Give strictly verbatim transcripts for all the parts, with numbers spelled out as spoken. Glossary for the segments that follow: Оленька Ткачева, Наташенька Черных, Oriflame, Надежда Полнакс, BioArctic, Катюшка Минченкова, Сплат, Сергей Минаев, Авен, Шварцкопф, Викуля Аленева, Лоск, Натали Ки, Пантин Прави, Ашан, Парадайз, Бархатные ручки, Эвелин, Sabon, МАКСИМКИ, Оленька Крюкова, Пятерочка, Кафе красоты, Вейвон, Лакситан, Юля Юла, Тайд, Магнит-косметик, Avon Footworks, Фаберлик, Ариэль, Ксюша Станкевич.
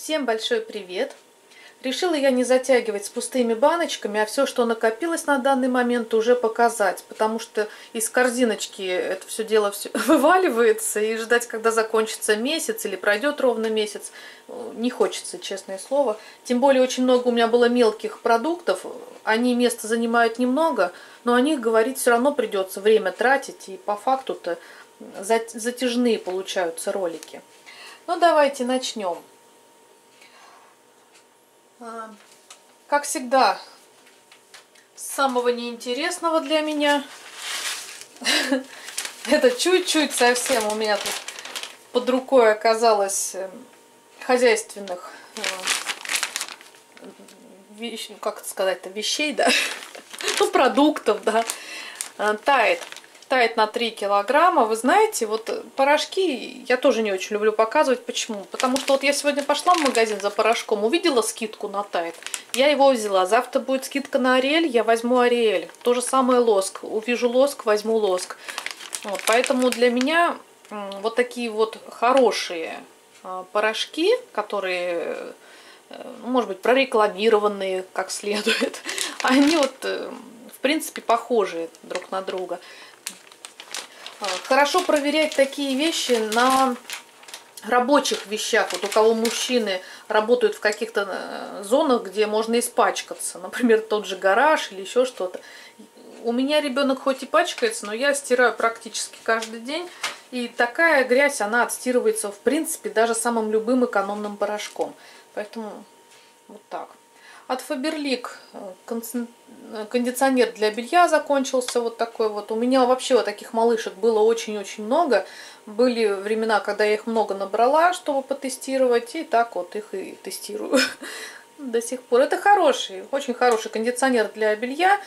Всем большой привет! Решила я не затягивать с пустыми баночками, а все, что накопилось на данный момент, уже показать, потому что из корзиночки это все дело все вываливается, и ждать, когда закончится месяц или пройдет ровно месяц, не хочется, честное слово. Тем более очень много у меня было мелких продуктов, они места занимают немного, но о них говорить все равно придется, время тратить, и по факту-то затяжные получаются ролики. Ну давайте начнем. Как всегда, с самого неинтересного для меня. Это чуть-чуть совсем у меня тут под рукой оказалось хозяйственных, как это сказать-то, вещей, да? Ну, продуктов, да. Тайд. Тайд на три килограмма. Вы знаете, вот порошки я тоже не очень люблю показывать. Почему? Потому что вот я сегодня пошла в магазин за порошком, увидела скидку на Тайд, я его взяла. Завтра будет скидка на Ариэль, я возьму Ариэль. То же самое лоск. Увижу лоск, возьму лоск. Вот, поэтому для меня вот такие вот хорошие порошки, которые, может быть, прорекламированные как следует, они вот, в принципе, похожи друг на друга. Хорошо проверять такие вещи на рабочих вещах. Вот у кого мужчины работают в каких-то зонах, где можно испачкаться. Например, тот же гараж или еще что-то. У меня ребенок хоть и пачкается, но я стираю практически каждый день. И такая грязь, она отстирывается, в принципе, даже самым любым экономным порошком. Поэтому вот так. От Фаберлик кондиционер для белья закончился, вот такой вот. У меня вообще вот таких малышек было очень-очень много. Были времена, когда я их много набрала, чтобы потестировать, и так вот их и тестирую до сих пор. Это хороший, очень хороший кондиционер для белья.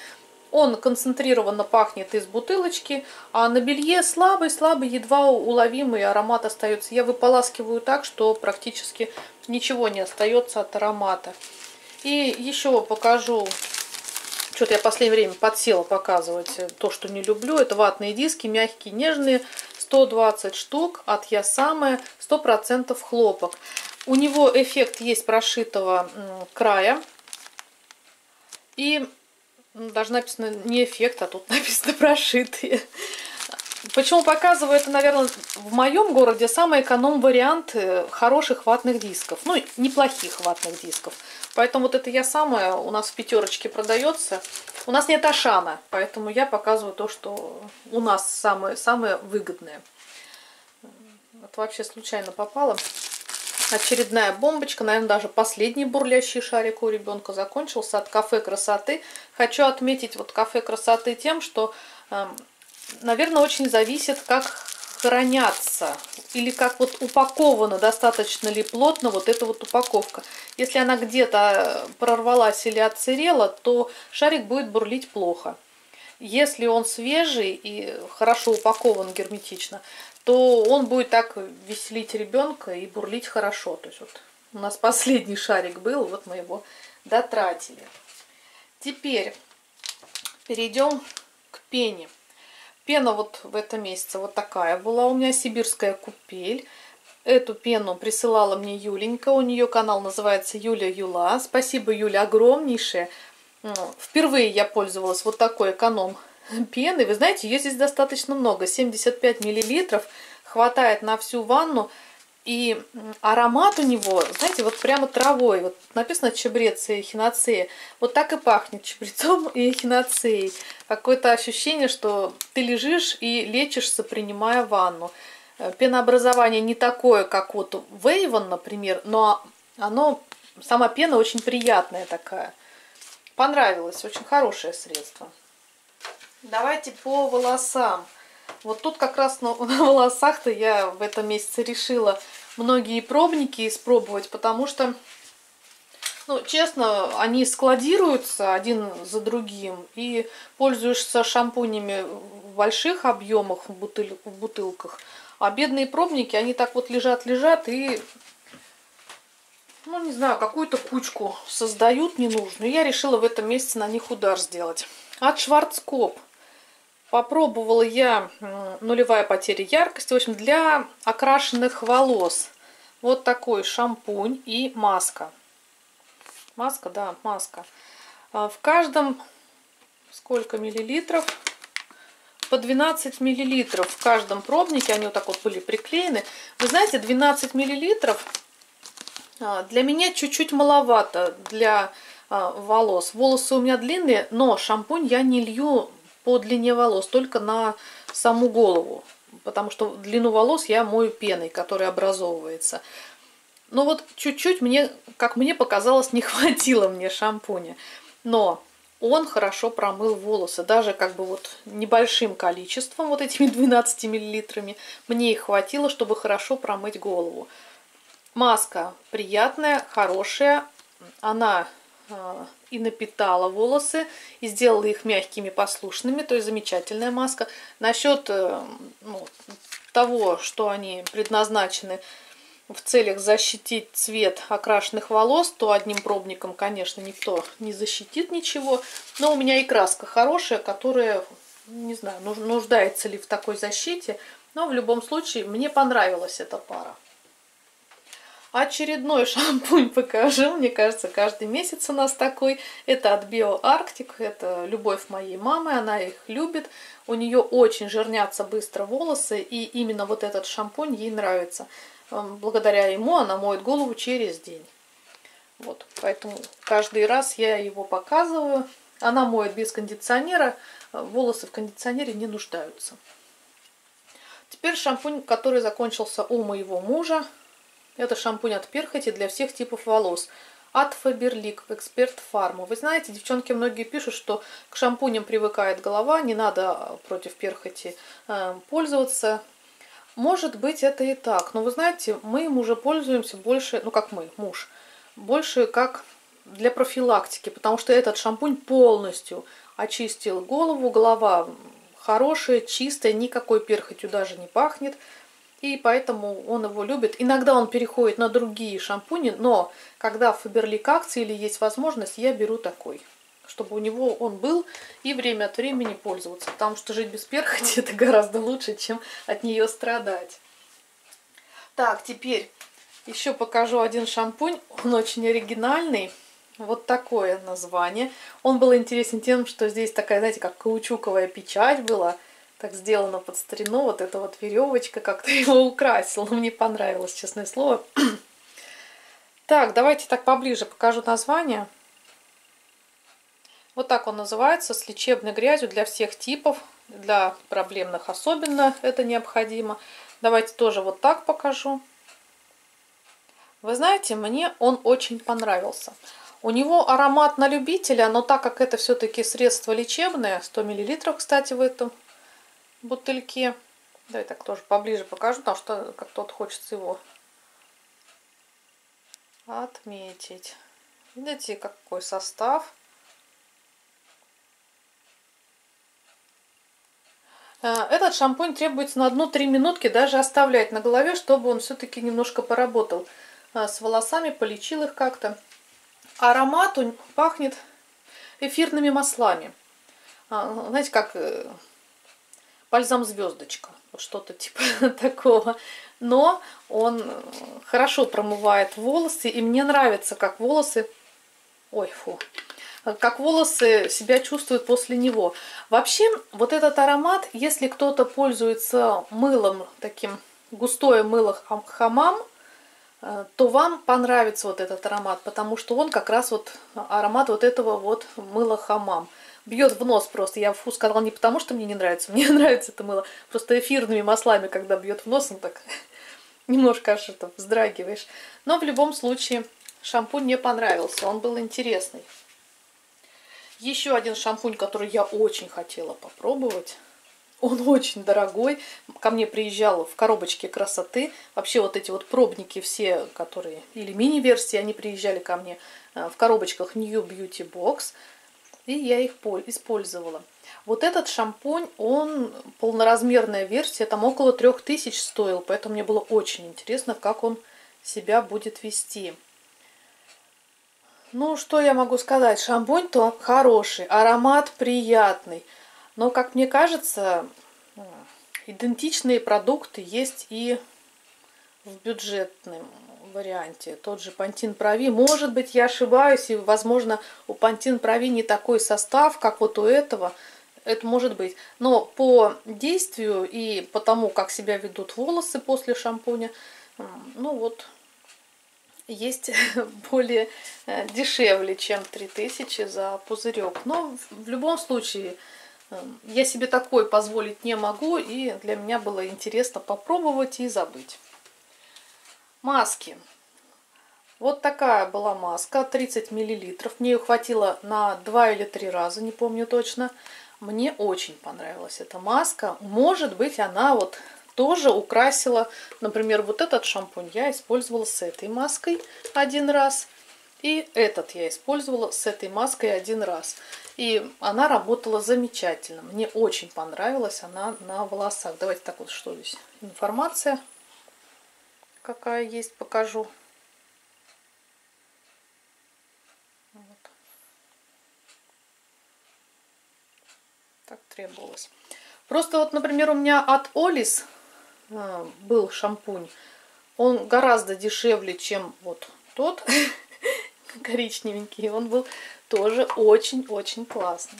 Он концентрированно пахнет из бутылочки, а на белье слабый-слабый, едва уловимый аромат остается. Я выполаскиваю так, что практически ничего не остается от аромата. И еще покажу, что-то я в последнее время подсела показывать то, что не люблю. Это ватные диски, мягкие, нежные, сто двадцать штук от Я Самая, сто процентов хлопок. У него эффект есть прошитого края. И даже написано не эффект, а тут написано прошитые. Почему показываю? Это, наверное, в моем городе самый эконом-вариант хороших ватных дисков. Ну, неплохих ватных дисков. Поэтому вот это Я Самая у нас в Пятерочке продается. У нас нет Ашана, поэтому я показываю то, что у нас самое, самое выгодное. Вот вообще случайно попало. Очередная бомбочка, наверное, даже последний бурлящий шарик у ребенка закончился от Кафе красоты. Хочу отметить вот Кафе красоты тем, что, наверное, очень зависит, как хранятся или как вот упаковано, достаточно ли плотно вот эта вот упаковка. Если она где-то прорвалась или отсырела, то шарик будет бурлить плохо. Если он свежий и хорошо упакован герметично, то он будет так веселить ребенка и бурлить хорошо. То есть вот у нас последний шарик был, вот мы его дотратили. Теперь перейдем к пене. Пена вот в этом месяце вот такая была у меня, Сибирская купель. Эту пену присылала мне Юленька, у нее канал называется Юля Юла. Спасибо, Юля, огромнейшее. Впервые я пользовалась вот такой эконом пеной. Вы знаете, ее здесь достаточно много, семьдесят пять миллилитров, хватает на всю ванну. И аромат у него, знаете, вот прямо травой. Вот написано чабрец и эхинацея. Вот так и пахнет чабрецом и эхинацеей. Какое-то ощущение, что ты лежишь и лечишься, принимая ванну. Пенообразование не такое, как вот Вейвон, например, но оно, сама пена очень приятная такая. Понравилось, очень хорошее средство. Давайте по волосам. Вот тут как раз на волосах-то я в этом месяце решила многие пробники испробовать, потому что, ну, честно, они складируются один за другим, и пользуешься шампунями в больших объемах, в, бутыль, в бутылках, а бедные пробники, они так вот лежат-лежат и, ну, не знаю, какую-то кучку создают ненужную. Я решила в этом месяце на них удар сделать. От Шварцкопф. Попробовала я нулевая потеря яркости, в общем, для окрашенных волос. Вот такой шампунь и маска. Маска, да, маска. В каждом сколько миллилитров? По двенадцать миллилитров в каждом пробнике. Они вот так вот были приклеены. Вы знаете, двенадцать миллилитров для меня чуть-чуть маловато для волос. Волосы у меня длинные, но шампунь я не лью по длине волос, только на саму голову. Потому что длину волос я мою пеной, которая образовывается. Но вот чуть-чуть мне, как мне показалось, не хватило мне шампуня. Но он хорошо промыл волосы. Даже как бы вот небольшим количеством, вот этими двенадцати миллилитрами, мне их хватило, чтобы хорошо промыть голову. Маска приятная, хорошая. Она э, и напитала волосы, и сделала их мягкими, послушными. То есть замечательная маска. Насчет э, ну, того, что они предназначены в целях защитить цвет окрашенных волос, то одним пробником, конечно, никто не защитит ничего. Но у меня и краска хорошая, которая, не знаю, нуждается ли в такой защите. Но в любом случае, мне понравилась эта пара. Очередной шампунь покажу. Мне кажется, каждый месяц у нас такой. Это от BioArctic. Это любовь моей мамы. Она их любит. У нее очень жирнятся быстро волосы. И именно вот этот шампунь ей нравится. Благодаря ему она моет голову через день. Вот. Поэтому каждый раз я его показываю. Она моет без кондиционера. Волосы в кондиционере не нуждаются. Теперь шампунь, который закончился у моего мужа. Это шампунь от перхоти для всех типов волос. От Фаберлик, эксперт фарма. Вы знаете, девчонки многие пишут, что к шампуням привыкает голова. Не надо против перхоти э, пользоваться. Может быть, это и так. Но вы знаете, мы им уже пользуемся больше, ну как мы, муж, больше как для профилактики. Потому что этот шампунь полностью очистил голову. Голова хорошая, чистая, никакой перхотью даже не пахнет. И поэтому он его любит. Иногда он переходит на другие шампуни, но когда в Фаберлик акции или есть возможность, я беру такой, чтобы у него он был и время от времени пользоваться. Потому что жить без перхоти это гораздо лучше, чем от нее страдать. Так, теперь еще покажу один шампунь. Он очень оригинальный. Вот такое название. Он был интересен тем, что здесь такая, знаете, как каучуковая печать была. Так сделано под старину, вот эта вот веревочка как-то его украсила. Мне понравилось, честное слово. Так, давайте так поближе покажу название. Вот так он называется, с лечебной грязью для всех типов, для проблемных особенно это необходимо. Давайте тоже вот так покажу. Вы знаете, мне он очень понравился. У него аромат на любителя, но так как это все-таки средство лечебное, сто мл, кстати, в этом бутыльке. Да, я так тоже поближе покажу, потому что как-то хочется его отметить. Видите, какой состав. Этот шампунь требуется на одну-три минутки даже оставлять на голове, чтобы он все-таки немножко поработал с волосами, полечил их как-то. Аромат он пахнет эфирными маслами. Знаете, как бальзам звездочка, что-то типа такого. Но он хорошо промывает волосы, и мне нравится, как волосы, ой, фу, как волосы себя чувствуют после него. Вообще, вот этот аромат, если кто-то пользуется мылом, таким густое мыло хамам, то вам понравится вот этот аромат, потому что он как раз вот аромат вот этого вот мыла хамам. Бьет в нос просто. Я фу сказала не потому, что мне не нравится. Мне нравится это мыло. Просто эфирными маслами, когда бьет в нос, он так немножко аж это вздрагиваешь. Но в любом случае шампунь мне понравился. Он был интересный. Еще один шампунь, который я очень хотела попробовать. Он очень дорогой. Ко мне приезжал в коробочке красоты. Вообще вот эти вот пробники все, которые... Или мини-версии, они приезжали ко мне в коробочках New Beauty Box. И я их использовала. Вот этот шампунь, он полноразмерная версия, там около трёх тысяч стоил, поэтому мне было очень интересно, как он себя будет вести. Ну, что я могу сказать? Шампунь-то хороший, аромат приятный. Но, как мне кажется, идентичные продукты есть и в бюджетном варианте. Тот же Пантин Прави. Может быть, я ошибаюсь, и, возможно, у Пантин Прави не такой состав, как вот у этого. Это может быть. Но по действию и по тому, как себя ведут волосы после шампуня, ну вот, есть более дешевле, чем три тысячи за пузырек. Но в любом случае, я себе такой позволить не могу. И для меня было интересно попробовать и забыть. Маски. Вот такая была маска, тридцать миллилитров. Мне ее хватило на два или три раза, не помню точно. Мне очень понравилась эта маска. Может быть, она вот тоже украсила, например, вот этот шампунь я использовала с этой маской один раз. И этот я использовала с этой маской один раз. И она работала замечательно. Мне очень понравилась она на волосах. Давайте так вот, что здесь информация какая есть, покажу. Вот. Так требовалось. Просто вот, например, у меня от Олис э, был шампунь. Он гораздо дешевле, чем вот тот коричневенький. Он был тоже очень-очень классный.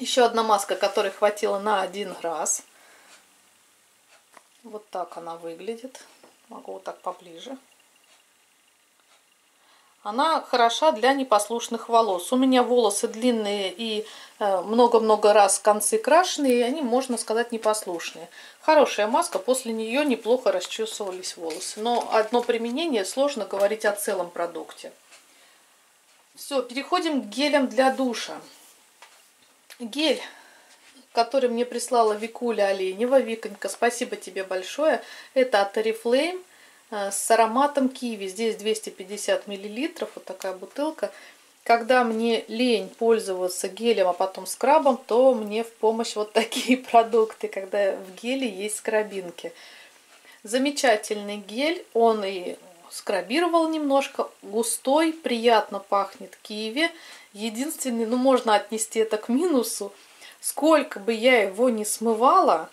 Еще одна маска, которой хватило на один раз. Вот так она выглядит. Могу вот так поближе. Она хороша для непослушных волос. У меня волосы длинные и много-много раз концы крашеные, и они, можно сказать, непослушные. Хорошая маска, после нее неплохо расчесывались волосы. Но одно применение, сложно говорить о целом продукте. Все, переходим к гелям для душа. Гель, который мне прислала Викуля Аленева. Виконька, спасибо тебе большое. Это от Oriflame с ароматом киви. Здесь двести пятьдесят миллилитров. Вот такая бутылка. Когда мне лень пользоваться гелем, а потом скрабом, то мне в помощь вот такие продукты, когда в геле есть скрабинки. Замечательный гель. Он и скрабировал немножко. Густой, приятно пахнет киви. Единственный, ну можно отнести это к минусу, сколько бы я его ни смывала,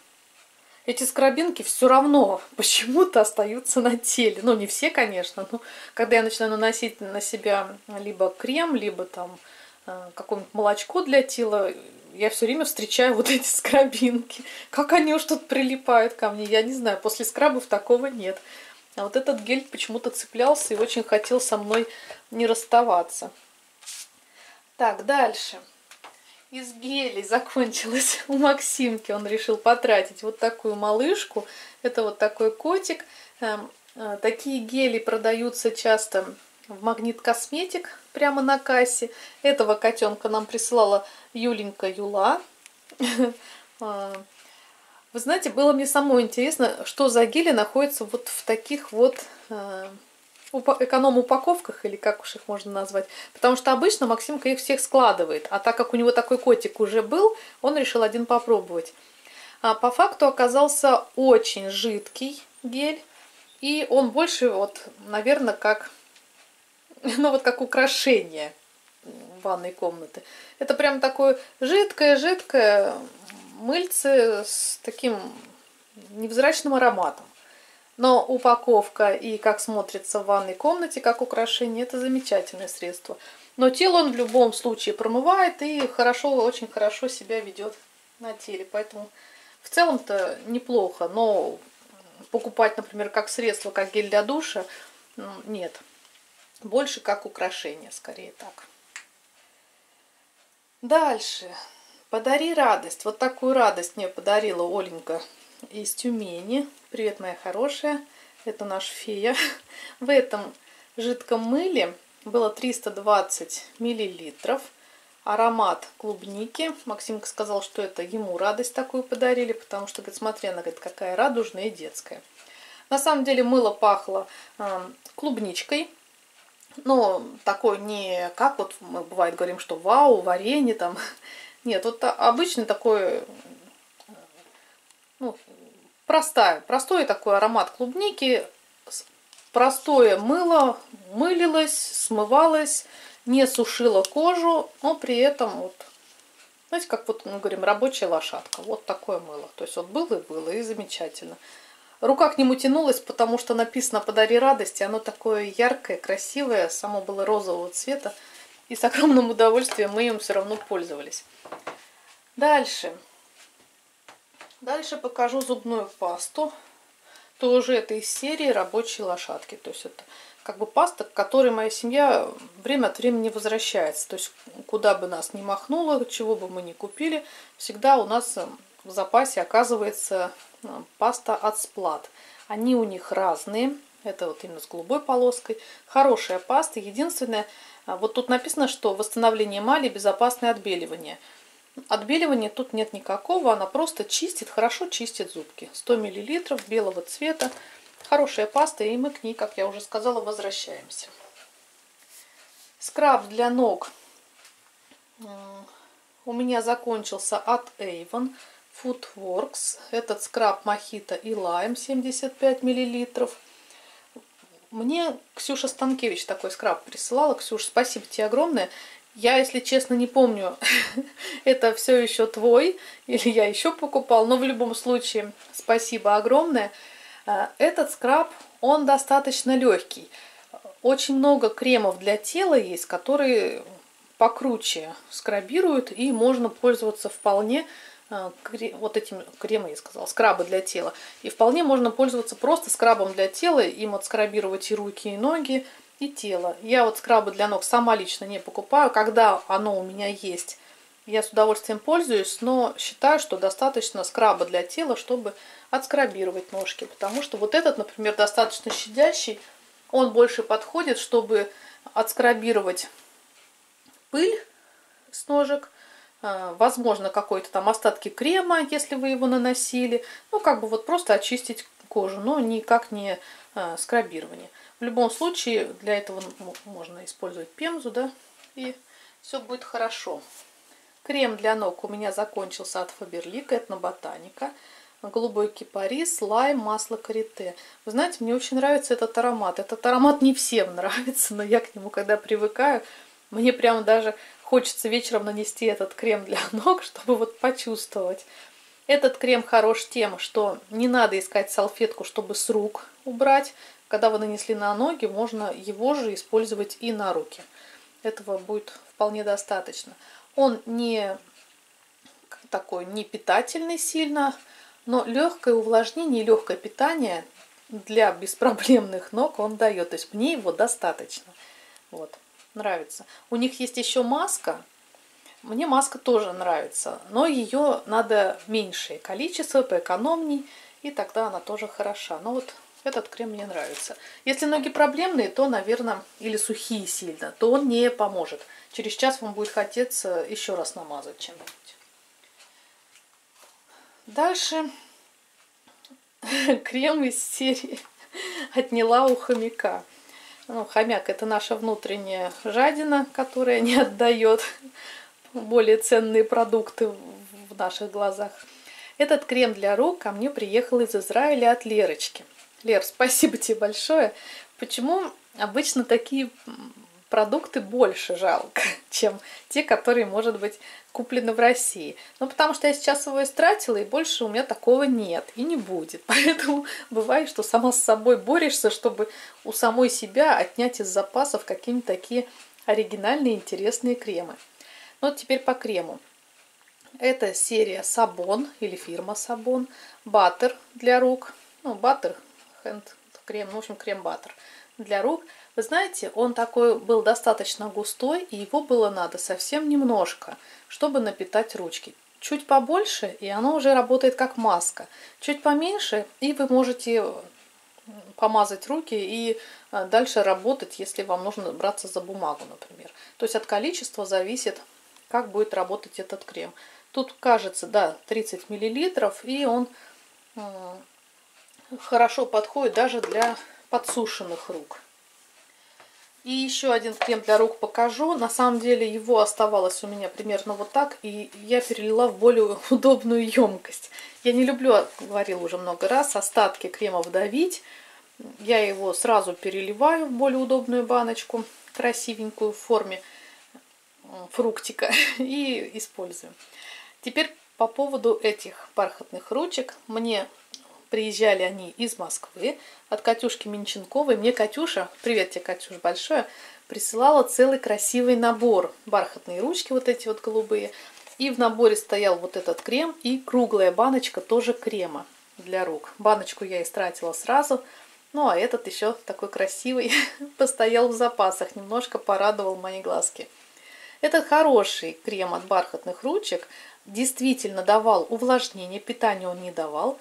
эти скрабинки все равно почему-то остаются на теле. Ну, не все, конечно, но когда я начинаю наносить на себя либо крем, либо там какое-нибудь молочко для тела, я все время встречаю вот эти скрабинки. Как они уж тут прилипают ко мне, я не знаю. После скрабов такого нет. А вот этот гель почему-то цеплялся и очень хотел со мной не расставаться. Так, дальше. Из гелей закончилась у МАКСИМКИ. Он решил потратить вот такую малышку. Это вот такой котик. Такие гели продаются часто в Магнит-косметик прямо на кассе. Этого котенка нам присылала Юленька Юла. Вы знаете, было мне самой интересно, что за гели находятся вот в таких вот эконом-упаковках, или как уж их можно назвать. Потому что обычно Максимка их всех складывает. А так как у него такой котик уже был, он решил один попробовать. А по факту оказался очень жидкий гель. И он больше, вот, наверное, как, ну, вот как украшение ванной комнаты. Это прям такое жидкое-жидкое мыльце с таким невзрачным ароматом. Но упаковка и как смотрится в ванной комнате, как украшение, это замечательное средство. Но тело он в любом случае промывает и хорошо, очень хорошо себя ведет на теле. Поэтому в целом-то неплохо. Но покупать, например, как средство, как гель для душа, нет. Больше как украшение, скорее так. Дальше. Подари радость. Вот такую радость мне подарила Оленька из Тюмени. Привет, моя хорошая. Это наша фея. В этом жидком мыле было триста двадцать миллилитров. Аромат клубники. Максимка сказал, что это ему радость такую подарили, потому что, говорит, смотри, она, говорит, какая радужная и детская. На самом деле мыло пахло э, клубничкой. Но такой не как вот мы бывает говорим, что вау, варенье там. Нет, вот обычный такой, ну, простая, простой такой аромат клубники, простое мыло, мылилось, смывалось, не сушило кожу, но при этом, вот, знаете, как вот мы говорим, рабочая лошадка, вот такое мыло. То есть вот было и было, и замечательно. Рука к нему тянулась, потому что написано «Подари радость», и оно такое яркое, красивое, само было розового цвета. И с огромным удовольствием мы им все равно пользовались. Дальше. Дальше покажу зубную пасту. Тоже это из серии «Рабочие лошадки». То есть это как бы паста, к которой моя семья время от времени возвращается. То есть куда бы нас ни махнуло, чего бы мы ни купили, всегда у нас в запасе оказывается паста от Сплат. Они у них разные. Это вот именно с голубой полоской. Хорошая паста. Единственное, вот тут написано, что восстановление эмали, безопасное отбеливание. Отбеливания тут нет никакого. Она просто чистит, хорошо чистит зубки. сто миллилитров белого цвета. Хорошая паста, и мы к ней, как я уже сказала, возвращаемся. Скраб для ног у меня закончился от Avon Footworks. Этот скраб Мохито и Лайм семьдесят пять миллилитров. Мне Ксюша Станкевич такой скраб присылала. Ксюша, спасибо тебе огромное. Я, если честно, не помню, это все еще твой или я еще покупал, но в любом случае спасибо огромное. Этот скраб, он достаточно легкий. Очень много кремов для тела есть, которые покруче скрабируют, и можно пользоваться вполне вот этим кремом, я сказала, скрабы для тела. И вполне можно пользоваться просто скрабом для тела, им отскрабировать и руки, и ноги, и тело. Я вот скрабы для ног сама лично не покупаю. Когда оно у меня есть, я с удовольствием пользуюсь, но считаю, что достаточно скраба для тела, чтобы отскрабировать ножки. Потому что вот этот, например, достаточно щадящий, он больше подходит, чтобы отскрабировать пыль с ножек, возможно, какой-то там остатки крема, если вы его наносили. Ну, как бы вот просто очистить кожу, но никак не скрабирование. В любом случае, для этого можно использовать пемзу, да, и все будет хорошо. Крем для ног у меня закончился от Фаберлика, это на Ботаника. Голубой кипарис, лайм, масло карите. Вы знаете, мне очень нравится этот аромат. Этот аромат не всем нравится, но я к нему, когда привыкаю, мне прям даже хочется вечером нанести этот крем для ног, чтобы вот почувствовать. Этот крем хорош тем, что не надо искать салфетку, чтобы с рук убрать. Когда вы нанесли на ноги, можно его же использовать и на руки. Этого будет вполне достаточно. Он не такой, не питательный сильно, но легкое увлажнение и легкое питание для беспроблемных ног он дает. То есть мне его достаточно. Вот, нравится. У них есть еще маска. Мне маска тоже нравится, но ее надо меньшее количество, поэкономней, и тогда она тоже хороша. Но вот этот крем мне нравится. Если ноги проблемные, то, наверное, или сухие сильно, то он не поможет. Через час вам будет хотеться еще раз намазать чем-нибудь. Дальше крем из серии «Отняла у хомяка». Ну, хомяк – это наша внутренняя жадина, которая не отдает более ценные продукты в наших глазах. Этот крем для рук ко мне приехал из Израиля от Лерочки. Лер, спасибо тебе большое. Почему обычно такие продукты больше жалко, чем те, которые, может быть, куплены в России? Ну, потому что я сейчас его истратила, и больше у меня такого нет и не будет. Поэтому бывает, что сама с собой борешься, чтобы у самой себя отнять из запасов какие-нибудь такие оригинальные, интересные кремы. Ну, вот теперь по крему. Это серия Sabon, или фирма Sabon. Баттер для рук. Ну, баттер, хенд, крем, ну, в общем, крем-баттер для рук. Вы знаете, он такой был достаточно густой, и его было надо совсем немножко, чтобы напитать ручки. Чуть побольше, и оно уже работает как маска. Чуть поменьше, и вы можете помазать руки и дальше работать, если вам нужно браться за бумагу, например. То есть от количества зависит, как будет работать этот крем. Тут, кажется, да, тридцать миллилитров, и он хорошо подходит даже для подсушенных рук. И еще один крем для рук покажу. На самом деле его оставалось у меня примерно вот так, и я перелила в более удобную емкость. Я не люблю, говорила уже много раз, остатки кремов давить. Я его сразу переливаю в более удобную баночку, красивенькую, в форме фруктика, и использую. Теперь по поводу этих бархатных ручек. Мне Приезжали они из Москвы от Катюшки Минченковой. Мне Катюша, привет тебе, Катюш, большое, присылала целый красивый набор. Бархатные ручки вот эти вот голубые. И в наборе стоял вот этот крем и круглая баночка тоже крема для рук. Баночку я истратила сразу. Ну, а этот еще такой красивый, постоял в запасах, немножко порадовал мои глазки. Это хороший крем от бархатных ручек. Действительно давал увлажнение, питания он не давал.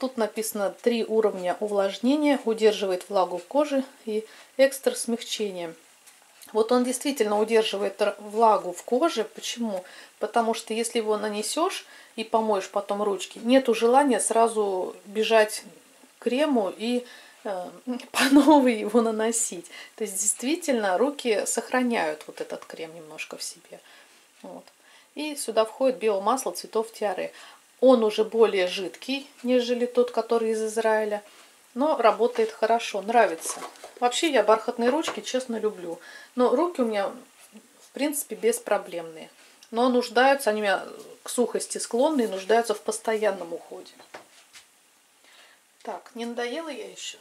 Тут написано три уровня увлажнения, удерживает влагу в коже и экстра смягчение. Вот он действительно удерживает влагу в коже. Почему? Потому что если его нанесешь и помоешь потом ручки, нету желания сразу бежать к крему и э, по новой его наносить. То есть действительно руки сохраняют вот этот крем немножко в себе. Вот. И сюда входит биомасло цветов тиары. Он уже более жидкий, нежели тот, который из Израиля. Но работает хорошо, нравится. Вообще я бархатные ручки, честно, люблю. Но руки у меня, в принципе, беспроблемные. Но нуждаются, они у меня к сухости склонны и нуждаются в постоянном уходе. Так, не надоела я еще?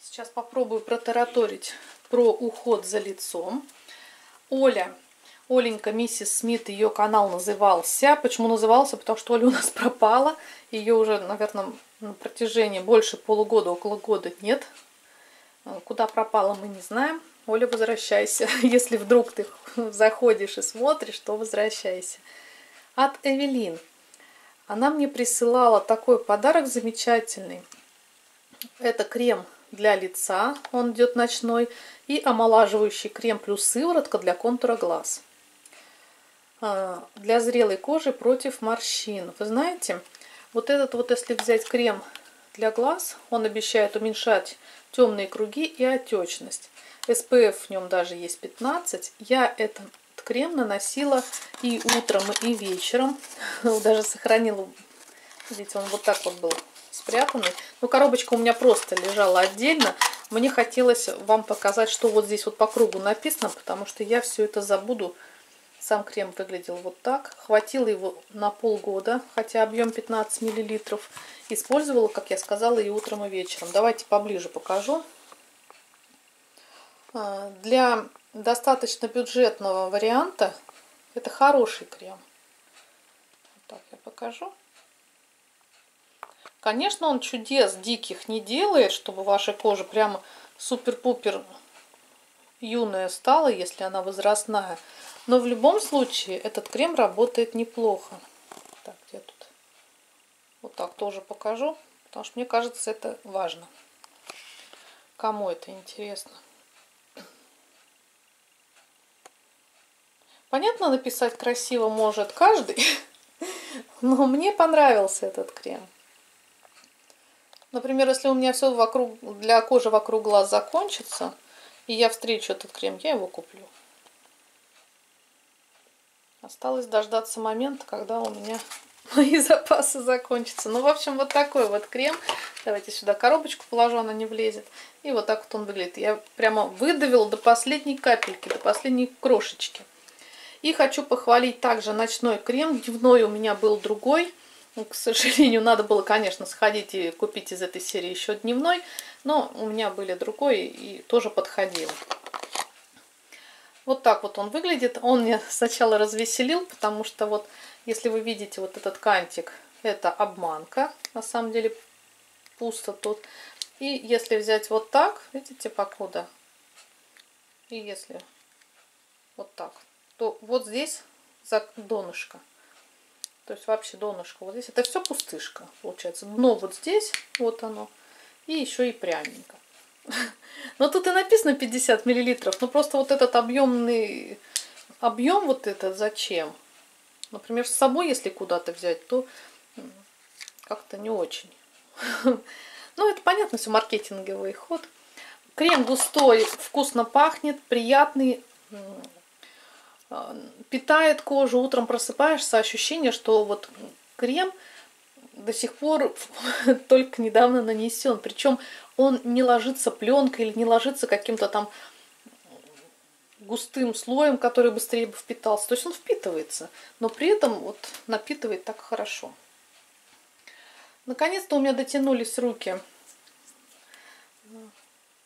Сейчас попробую протараторить про уход за лицом. Оля... Оленька, миссис Смит, ее канал назывался. Почему назывался? Потому что Оля у нас пропала. Ее уже, наверное, на протяжении больше полугода, около года нет. Куда пропала, мы не знаем. Оля, возвращайся. Если вдруг ты заходишь и смотришь, то возвращайся. От Эвелин. Она мне присылала такой подарок замечательный. Это крем для лица, он идет ночной. И омолаживающий крем плюс сыворотка для контура глаз. Для зрелой кожи против морщин. Вы знаете, вот этот вот, если взять крем для глаз, он обещает уменьшать темные круги и отечность. эс пэ эф в нем даже есть пятнадцать. Я этот крем наносила и утром, и вечером. Даже сохранила. Видите, он вот так вот был спрятанный. Ну, коробочка у меня просто лежала отдельно. Мне хотелось вам показать, что вот здесь вот по кругу написано, потому что я все это забуду. Сам крем выглядел вот так. Хватило его на полгода, хотя объем пятнадцать миллилитров. Использовала, как я сказала, и утром, и вечером. Давайте поближе покажу. Для достаточно бюджетного варианта это хороший крем. Вот так я покажу. Конечно, он чудес диких не делает, чтобы ваша кожа прямо супер-пупер юная стала, если она возрастная. Но в любом случае этот крем работает неплохо. Так, где тут? Вот так тоже покажу, потому что мне кажется, это важно. Кому это интересно? Понятно, написать красиво может каждый, но мне понравился этот крем. Например, если у меня все вокруг, для кожи вокруг глаз закончится, и я встречу этот крем, я его куплю. Осталось дождаться момента, когда у меня мои запасы закончатся. Ну, в общем, вот такой вот крем. Давайте сюда коробочку положу, она не влезет. И вот так вот он выглядит. Я прямо выдавила до последней капельки, до последней крошечки. И хочу похвалить также ночной крем. Дневной у меня был другой. К сожалению, надо было, конечно, сходить и купить из этой серии еще дневной. Но у меня были другой и тоже подходил. Вот так вот он выглядит. Он меня сначала развеселил, потому что вот, если вы видите вот этот кантик, это обманка. На самом деле пусто тут. И если взять вот так, видите, покуда? И если вот так, то вот здесь донышко. То есть вообще донышко вот здесь. Это все пустышка получается. Дно вот здесь, вот оно. И еще и пряменько. Но тут и написано пятьдесят миллилитров. Но просто вот этот объемный объем вот этот зачем? Например, с собой, если куда-то взять, то как-то не очень. Ну, это понятно, все маркетинговый ход. Крем густой, вкусно пахнет, приятный. Питает кожу, утром просыпаешься, ощущение, что вот крем до сих пор только недавно нанесен. Причем он не ложится пленкой или не ложится каким-то там густым слоем, который быстрее бы впитался. То есть он впитывается, но при этом вот напитывает так хорошо. Наконец-то у меня дотянулись руки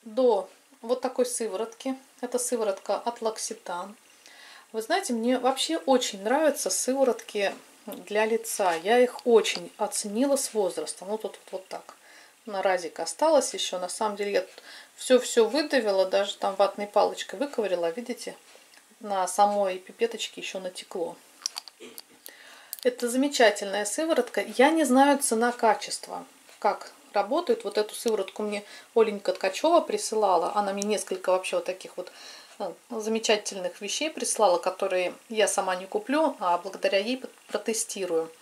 до вот такой сыворотки. Это сыворотка от Лакситан. Вы знаете, мне вообще очень нравятся сыворотки для лица. Я их очень оценила с возрастом. Вот тут вот, вот так. На разик осталось еще. На самом деле я все-все выдавила, даже там ватной палочкой выковырила. Видите, на самой пипеточке еще натекло. Это замечательная сыворотка. Я не знаю цена-качество, как работает. Вот эту сыворотку мне Оленька Ткачева присылала. Она мне несколько вообще вот таких вот замечательных вещей прислала, которые я сама не куплю, а благодаря ей протестирую.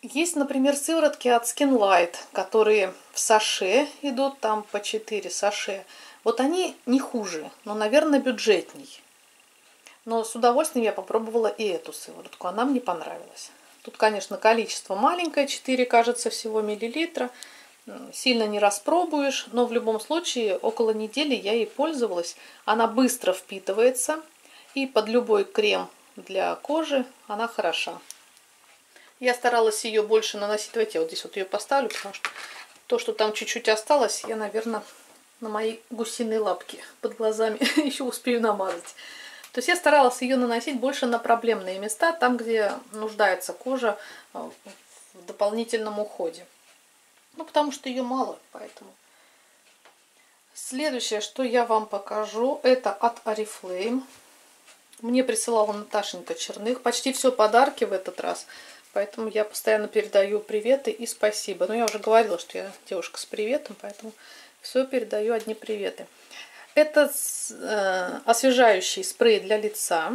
Есть, например, сыворотки от Skinlight, которые в саше идут, там по четыре саше. Вот они не хуже, но, наверное, бюджетней. Но с удовольствием я попробовала и эту сыворотку. Она мне понравилась. Тут, конечно, количество маленькое, четыре, кажется, всего миллилитра. Сильно не распробуешь, но в любом случае около недели я ей пользовалась. Она быстро впитывается и под любой крем для кожи она хороша. Я старалась ее больше наносить. Давайте я вот здесь вот ее поставлю, потому что то, что там чуть-чуть осталось, я, наверное, на моей гусиной лапке под глазами еще успею намазать. То есть я старалась ее наносить больше на проблемные места, там, где нуждается кожа в дополнительном уходе. Ну, потому что ее мало, поэтому. Следующее, что я вам покажу, это от Oriflame. Мне присылала Наташенька Черных. Почти все подарки в этот раз, поэтому я постоянно передаю приветы и спасибо. Но я уже говорила, что я девушка с приветом, поэтому все передаю одни приветы. Это освежающий спрей для лица.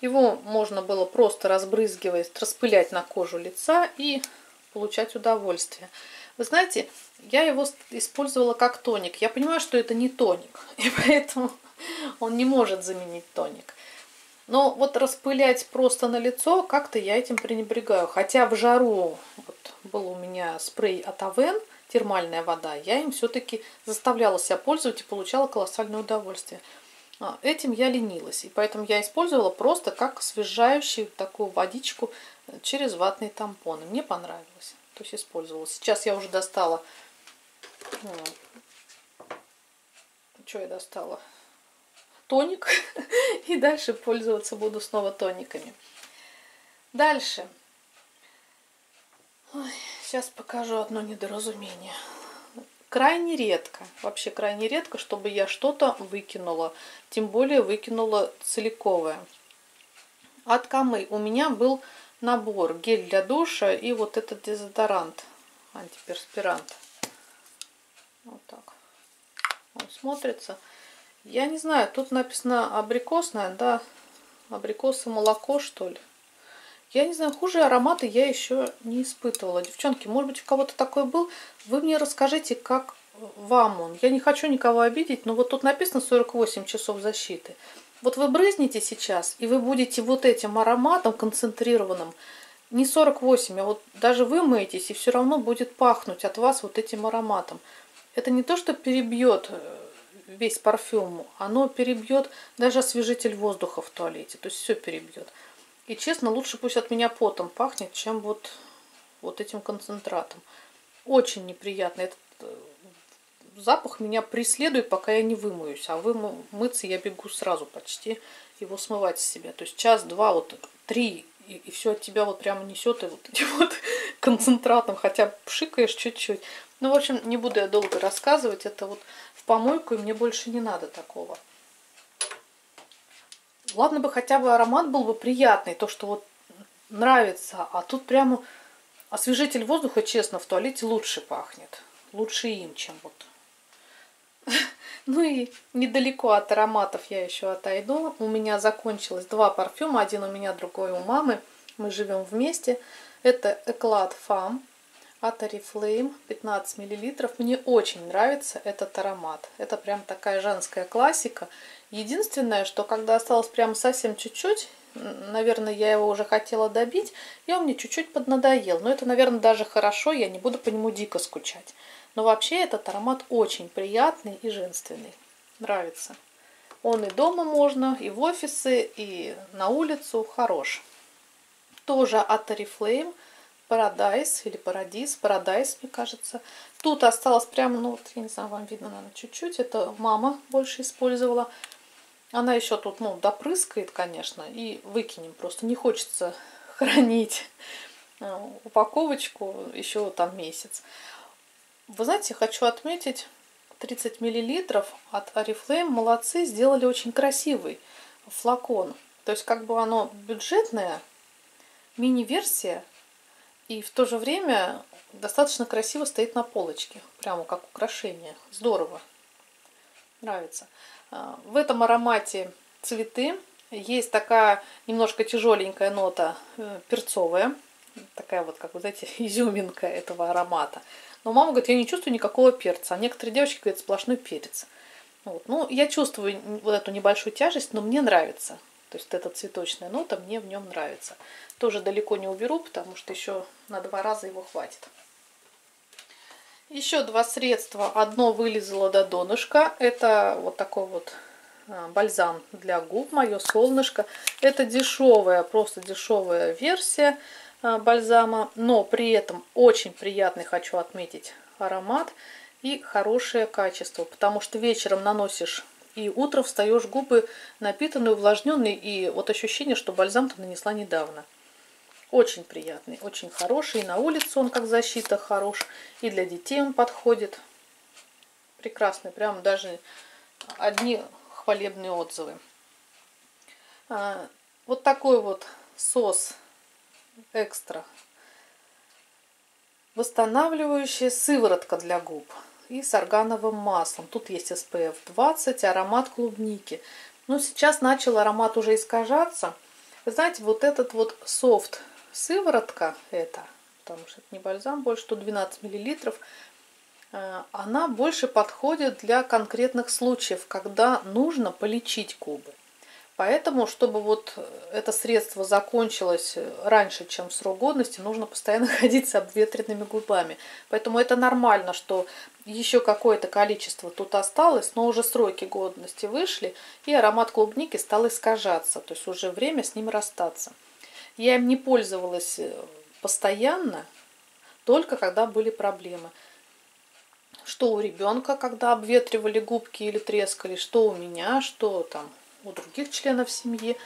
Его можно было просто разбрызгивать, распылять на кожу лица и получать удовольствие. Вы знаете, я его использовала как тоник. Я понимаю, что это не тоник, и поэтому он не может заменить тоник. Но вот распылять просто на лицо, как-то я этим пренебрегаю. Хотя в жару вот, был у меня спрей от Авен, термальная вода, я им все-таки заставляла себя пользоваться и получала колоссальное удовольствие. Этим я ленилась, и поэтому я использовала просто как освежающую такую водичку через ватные тампоны. Мне понравилось, то есть использовала. Сейчас я уже достала... Что я достала? Тоник. И дальше пользоваться буду снова тониками. Дальше. Ой, сейчас покажу одно недоразумение. Крайне редко, вообще крайне редко, чтобы я что-то выкинула. Тем более выкинула целиковое. От Камы у меня был набор гель для душа и вот этот дезодорант, антиперспирант. Вот так он смотрится. Я не знаю, тут написано абрикосное, да, абрикос и молоко, что ли. Я не знаю, хуже ароматы я еще не испытывала. Девчонки, может быть, у кого-то такой был? Вы мне расскажите, как вам он. Я не хочу никого обидеть, но вот тут написано сорок восемь часов защиты. Вот вы брызните сейчас, и вы будете вот этим ароматом концентрированным. Не сорок восемь, а вот даже вымоетесь, и все равно будет пахнуть от вас вот этим ароматом. Это не то, что перебьет весь парфюм, оно перебьет даже освежитель воздуха в туалете. То есть все перебьет. И честно, лучше пусть от меня потом пахнет, чем вот, вот этим концентратом. Очень неприятно. Этот запах меня преследует, пока я не вымоюсь. А вымыться я бегу сразу почти, его смывать с себя. То есть час, два, вот три, и, и все от тебя вот прямо несет и вот этим вот концентратом. Хотя пшикаешь чуть-чуть. Ну, в общем, не буду я долго рассказывать. Это вот в помойку, и мне больше не надо такого. Ладно бы хотя бы аромат был бы приятный, то, что вот нравится. А тут прямо освежитель воздуха, честно, в туалете лучше пахнет. Лучше им, чем вот. Ну и недалеко от ароматов я еще отойду. У меня закончилось два парфюма. Один у меня, другой у мамы. Мы живем вместе. Это Eclat Femme от Oriflame, пятнадцать миллилитров. Мне очень нравится этот аромат. Это прям такая женская классика. Единственное, что когда осталось прям совсем чуть-чуть, наверное, я его уже хотела добить, и он мне чуть-чуть поднадоел. Но это, наверное, даже хорошо, я не буду по нему дико скучать. Но вообще этот аромат очень приятный и женственный. Нравится. Он и дома можно, и в офисы, и на улицу. Хорош. Тоже от Oriflame. Парадайз или Парадиз. Парадайз, мне кажется. Тут осталось прямо, ну, я не знаю, вам видно, наверное, чуть-чуть. Это мама больше использовала. Она еще тут, ну, допрыскает, конечно, и выкинем. Просто не хочется хранить упаковочку еще там месяц. Вы знаете, хочу отметить, тридцать миллилитров от Oriflame. Молодцы, сделали очень красивый флакон. То есть как бы оно бюджетное, мини-версия, и в то же время достаточно красиво стоит на полочке. Прямо как украшение. Здорово. Нравится. В этом аромате цветы. Есть такая немножко тяжеленькая нота перцовая. Такая вот, как вы знаете, изюминка этого аромата. Но мама говорит, я не чувствую никакого перца. А некоторые девочки говорят, сплошной перец. Вот. Ну, я чувствую вот эту небольшую тяжесть, но мне нравится. То есть эта цветочная нота мне в нем нравится. Тоже далеко не уберу, потому что еще на два раза его хватит. Еще два средства. Одно вылезло до донышка. Это вот такой вот бальзам для губ. Мое солнышко. Это дешевая, просто дешевая версия бальзама, но при этом очень приятный, хочу отметить, аромат и хорошее качество, потому что вечером наносишь и утром встаешь, губы напитанные, увлажненные, и вот ощущение, что бальзам ты нанесла недавно. Очень приятный, очень хороший, и на улице он как защита хорош, и для детей он подходит. Прекрасный, прям даже одни хвалебные отзывы. Вот такой вот сос экстра, восстанавливающая сыворотка для губ и с органовым маслом. Тут есть эс пэ эф двадцать, аромат клубники. Но сейчас начал аромат уже искажаться. Вы знаете, вот этот вот софт сыворотка, это, потому что это не бальзам, больше сто двенадцать миллилитров, она больше подходит для конкретных случаев, когда нужно полечить губы. Поэтому, чтобы вот это средство закончилось раньше, чем срок годности, нужно постоянно ходить с обветренными губами. Поэтому это нормально, что еще какое-то количество тут осталось, но уже сроки годности вышли, и аромат клубники стал искажаться. То есть уже время с ним расстаться. Я им не пользовалась постоянно, только когда были проблемы. Что у ребенка, когда обветривали губки или трескали, что у меня, что там у других членов семьи.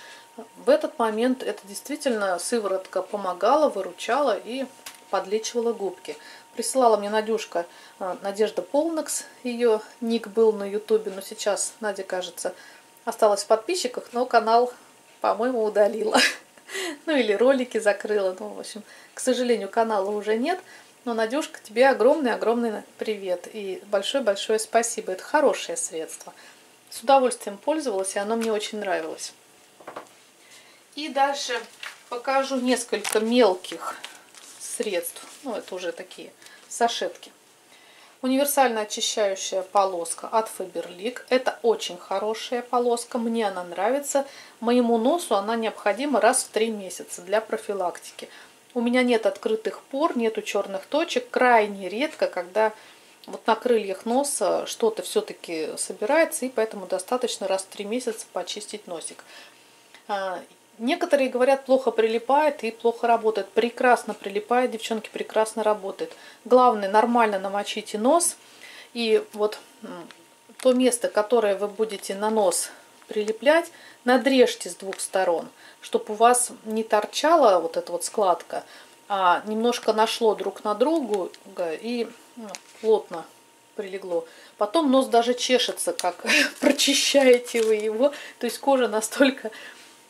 В этот момент это действительно сыворотка помогала, выручала и подлечивала губки. Присылала мне Надюшка, Надежда Полнакс, ее ник был на ютубе, но сейчас Надя, кажется, осталась в подписчиках, но канал, по-моему, удалила. Ну или ролики закрыла. Ну, в общем, к сожалению, канала уже нет. Но, Надюшка, тебе огромный-огромный привет и большое-большое спасибо. Это хорошее средство. С удовольствием пользовалась, и оно мне очень нравилось. И дальше покажу несколько мелких средств. Ну, это уже такие сашетки. Универсально очищающая полоска от Фаберлик. Это очень хорошая полоска. Мне она нравится. Моему носу она необходима раз в три месяца для профилактики. У меня нет открытых пор, нету черных точек. Крайне редко, когда вот на крыльях носа что-то все-таки собирается, и поэтому достаточно раз в три месяца почистить носик. Некоторые говорят, плохо прилипает и плохо работает. Прекрасно прилипает, девчонки, прекрасно работает. Главное, нормально намочите нос. И вот то место, которое вы будете на нос прилеплять, надрежьте с двух сторон, чтобы у вас не торчала вот эта вот складка, а немножко нашло друг на друга и плотно прилегло. Потом нос даже чешется, как прочищаете вы его. То есть кожа настолько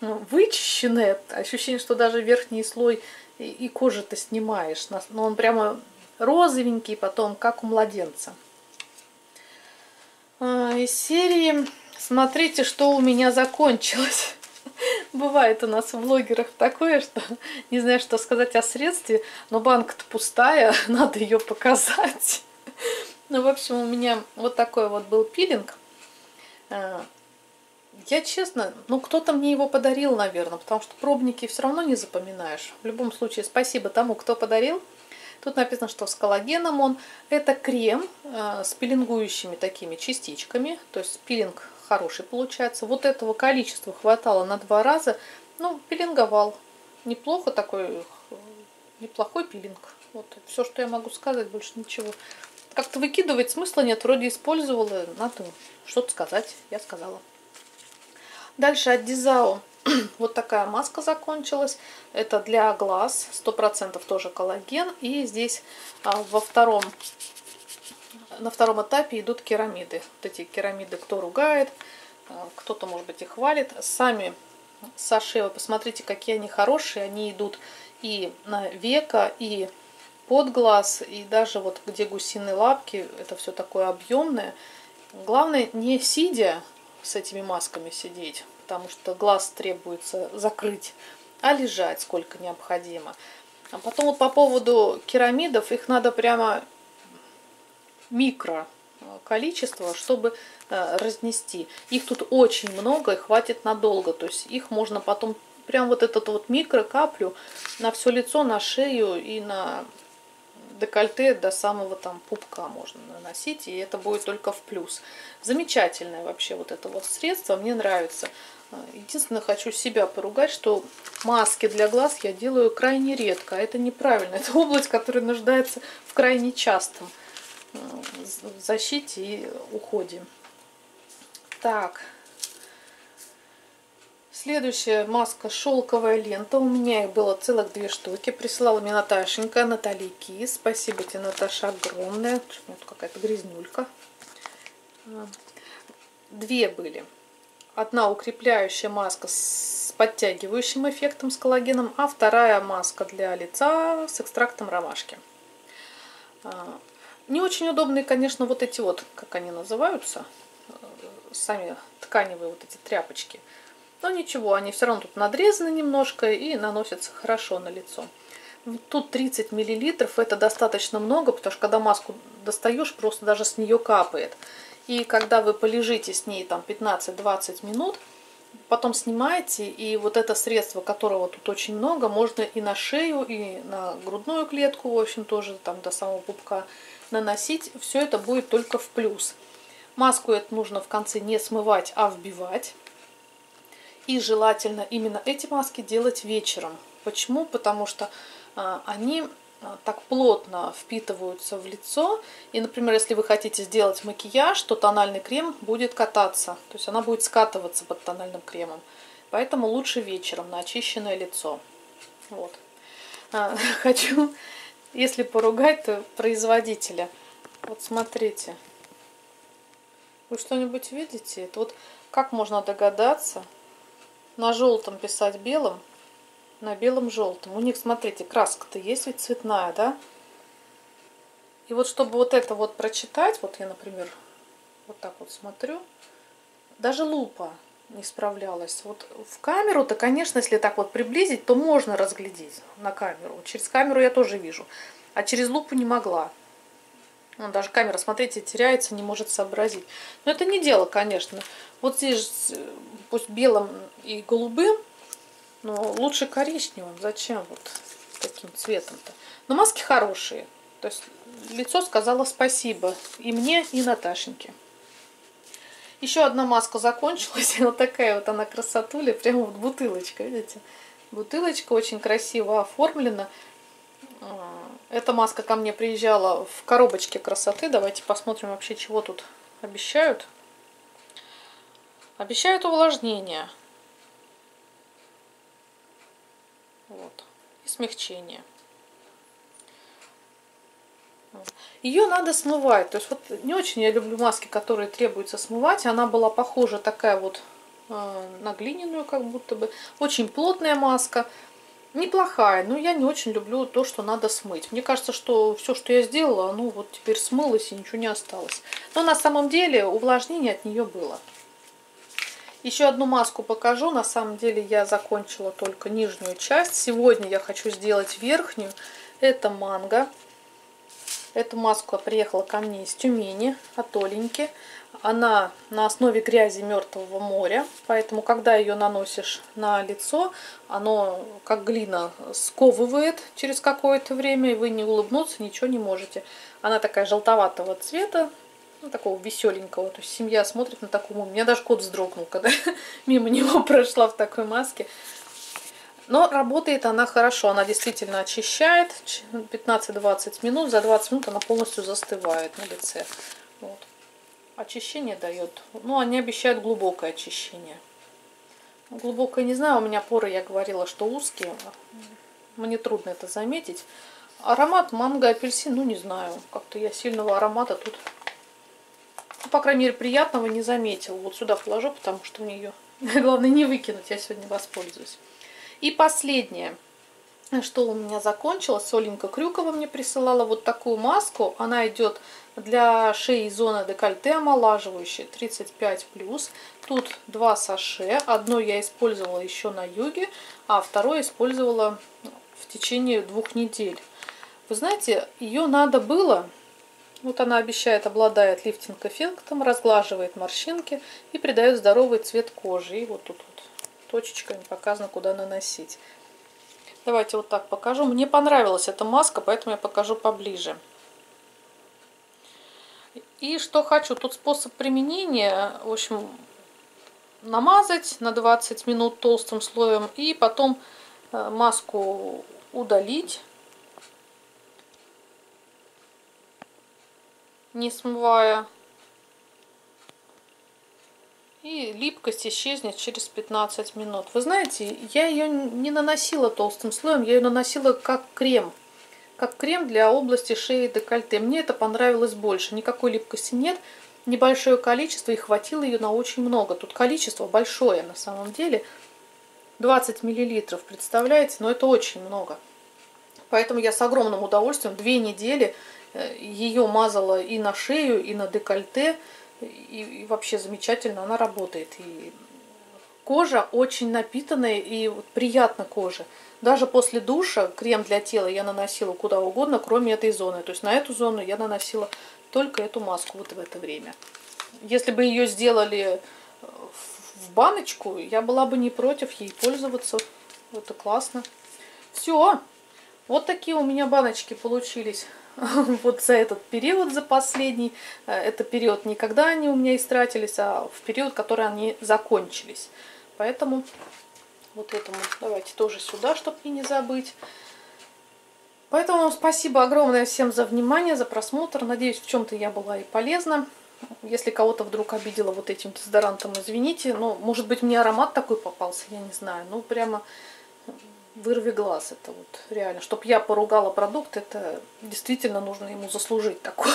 вычищенная, ощущение, что даже верхний слой и кожи-то снимаешь. Но он прямо розовенький потом, как у младенца. Из серии «Смотрите, что у меня закончилось». Бывает у нас у блогеров такое, что не знаю, что сказать о средстве, но банка-то пустая, надо ее показать. Ну, в общем, у меня вот такой вот был пилинг. Я, честно, ну, кто-то мне его подарил, наверное, потому что пробники все равно не запоминаешь. В любом случае, спасибо тому, кто подарил. Тут написано, что с коллагеном он. Это крем с пилингующими такими частичками, то есть пилинг хороший получается. Вот этого количества хватало на два раза. Ну, пилинговал. Неплохо такой неплохой пилинг. Вот все, что я могу сказать, больше ничего. Как-то выкидывать смысла нет, вроде использовала, надо что-то сказать, я сказала. Дальше от Дизао. Вот такая маска закончилась. Это для глаз, сто процентов тоже коллаген. И здесь во втором, на втором этапе идут керамиды. Вот эти керамиды, кто ругает, кто-то, может быть, и хвалит. Сами саше, вы посмотрите, какие они хорошие. Они идут и на веко, и под глаз, и даже вот где гусиные лапки. Это все такое объемное. Главное, не сидя с этими масками сидеть, потому что глаз требуется закрыть, а лежать сколько необходимо. А потом вот по поводу керамидов, их надо прямо микро количество, чтобы э, разнести. Их тут очень много и хватит надолго, то есть их можно потом прям вот этот вот микро каплю на все лицо, на шею и на декольте до самого там пупка можно наносить, и это будет только в плюс. Замечательное вообще вот это вот средство, мне нравится. Единственное, хочу себя поругать, что маски для глаз я делаю крайне редко. Это неправильно, это область, которая нуждается в крайне частом защите и уходе. Так, следующая маска — шелковая лента. У меня их было целых две штуки. Прислала мне Наташенька, Натали Ки. Спасибо тебе, Наташа, огромное. Тут какая-то грязнюлька. Две были. Одна укрепляющая маска с подтягивающим эффектом, с коллагеном, а вторая маска для лица с экстрактом ромашки. Не очень удобные, конечно, вот эти вот, как они называются, сами тканевые вот эти тряпочки. Но ничего, они все равно тут надрезаны немножко и наносятся хорошо на лицо. Тут тридцать миллилитров, это достаточно много, потому что когда маску достаешь, просто даже с нее капает. И когда вы полежите с ней там пятнадцать-двадцать минут, потом снимаете, и вот это средство, которого тут очень много, можно и на шею, и на грудную клетку, в общем, тоже там до самого пупка наносить. Все это будет только в плюс. Маску это нужно в конце не смывать, а вбивать. И желательно именно эти маски делать вечером. Почему? Потому что а, они а, так плотно впитываются в лицо. И, например, если вы хотите сделать макияж, то тональный крем будет кататься. То есть она будет скатываться под тональным кремом. Поэтому лучше вечером на очищенное лицо. Вот. А, хочу, если поругать, то производителя. Вот смотрите. Вы что-нибудь видите? Это вот как можно догадаться? На желтом писать белым, на белом желтом. У них, смотрите, краска-то есть ведь цветная, да? И вот чтобы вот это вот прочитать, вот я, например, вот так вот смотрю, даже лупа не справлялась. Вот в камеру-то, конечно, если так вот приблизить, то можно разглядеть на камеру. Через камеру я тоже вижу, а через лупу не могла. Ну, даже камера, смотрите, теряется, не может сообразить. Но это не дело, конечно. Вот здесь пусть белым и голубым, но лучше коричневым. Зачем вот таким цветом-то? Но маски хорошие. То есть лицо сказала спасибо и мне, и Наташеньке. Еще одна маска закончилась. Вот такая вот она красотуля. Прямо вот бутылочка, видите? Бутылочка очень красиво оформлена. Эта маска ко мне приезжала в коробочке красоты. Давайте посмотрим вообще, чего тут обещают. Обещают увлажнение. Вот. И смягчение. Ее надо смывать. То есть вот не очень я люблю маски, которые требуется смывать. Она была похожа такая вот э, на глиняную, как будто бы. Очень плотная маска. Неплохая, но я не очень люблю то, что надо смыть. Мне кажется, что все, что я сделала, оно вот теперь смылось и ничего не осталось. Но на самом деле увлажнение от нее было. Еще одну маску покажу. На самом деле я закончила только нижнюю часть. Сегодня я хочу сделать верхнюю. Это манго. Эту маску приехала ко мне из Тюмени, от Оленьки. Она на основе грязи Мертвого моря, поэтому когда ее наносишь на лицо, оно как глина сковывает через какое-то время, и вы не улыбнуться ничего не можете. Она такая желтоватого цвета, ну, такого веселенького. То есть семья смотрит на такую. У меня даже кот вздрогнул, когда мимо него прошла в такой маске. Но работает она хорошо, она действительно очищает. пятнадцать-двадцать минут, за двадцать минут она полностью застывает на лице. Вот. Очищение дает. Ну, они обещают глубокое очищение. Глубокое не знаю, у меня поры, я говорила, что узкие. Мне трудно это заметить. Аромат манго, апельсин, ну не знаю. Как-то я сильного аромата тут, ну, по крайней мере, приятного не заметила. Вот сюда положу, потому что в нее главное не выкинуть, я сегодня воспользуюсь. И последнее, что у меня закончилось, Оленька Крюкова мне присылала вот такую маску. Она идет для шеи и зоны декольте, омолаживающей тридцать пять плюс. Тут два саше. Одно я использовала еще на юге, а второе использовала в течение двух недель. Вы знаете, ее надо было... Вот она обещает, обладает лифтинг-эффектом, разглаживает морщинки и придает здоровый цвет кожи. И вот тут вот точечками показано, куда наносить. Давайте вот так покажу. Мне понравилась эта маска, поэтому я покажу поближе. И что хочу. Тут способ применения, в общем, намазать на двадцать минут толстым слоем и потом маску удалить, не смывая. И липкость исчезнет через пятнадцать минут. Вы знаете, я ее не наносила толстым слоем, я ее наносила как крем. Как крем для области шеи и декольте. Мне это понравилось больше. Никакой липкости нет. Небольшое количество, и хватило ее на очень много. Тут количество большое на самом деле. двадцать миллилитров, представляете? Но это очень много. Поэтому я с огромным удовольствием две недели ее мазала и на шею, и на декольте. И, и вообще замечательно она работает. И кожа очень напитанная и вот приятно коже. Даже после душа крем для тела я наносила куда угодно, кроме этой зоны. То есть на эту зону я наносила только эту маску вот в это время. Если бы ее сделали в баночку, я была бы не против ей пользоваться. Это классно. Все. Вот такие у меня баночки получились. Вот за этот период, за последний. Это период никогда они у меня истратились, а в период, который они закончились. Поэтому вот этому давайте тоже сюда, чтобы и не забыть. Поэтому спасибо огромное всем за внимание, за просмотр. Надеюсь, в чем-то я была и полезна. Если кого-то вдруг обидела вот этим дезодорантом, извините. Но, может быть, мне аромат такой попался, я не знаю. Ну, прямо... Вырви глаз, это вот реально. Чтобы я поругала продукт, это действительно нужно ему заслужить такое.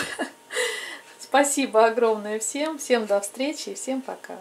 Спасибо огромное всем. Всем до встречи и всем пока.